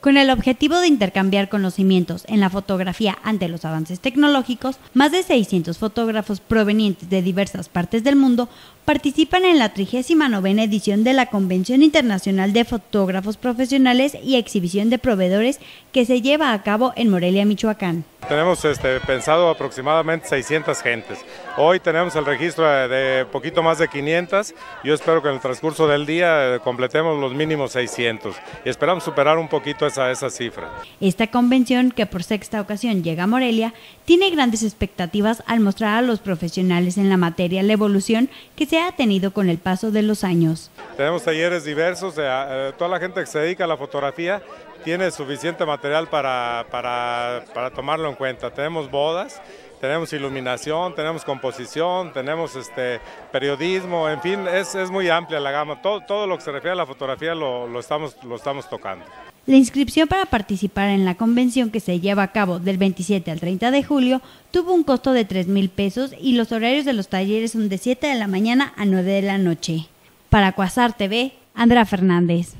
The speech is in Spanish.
Con el objetivo de intercambiar conocimientos en la fotografía ante los avances tecnológicos, más de 600 fotógrafos provenientes de diversas partes del mundo participan en la 39ª edición de la Convención Internacional de Fotógrafos Profesionales y Exhibición de Proveedores que se lleva a cabo en Morelia, Michoacán. Tenemos pensado aproximadamente 600 gentes. Hoy tenemos el registro de poquito más de 500. Yo espero que en el transcurso del día completemos los mínimos 600 y esperamos superar un poquito esa cifra. Esta convención, que por sexta ocasión llega a Morelia, tiene grandes expectativas al mostrar a los profesionales en la materia la evolución que se ha tenido con el paso de los años. Tenemos talleres diversos, toda la gente que se dedica a la fotografía tiene suficiente material para tomarlo en cuenta. Tenemos bodas, tenemos iluminación, tenemos composición, tenemos periodismo, en fin, es muy amplia la gama. Todo lo que se refiere a la fotografía lo estamos tocando. La inscripción para participar en la convención, que se lleva a cabo del 27 al 30 de julio, tuvo un costo de $3,000 pesos y los horarios de los talleres son de 7 de la mañana a 9 de la noche. Para Quasar TV, Andrea Fernández.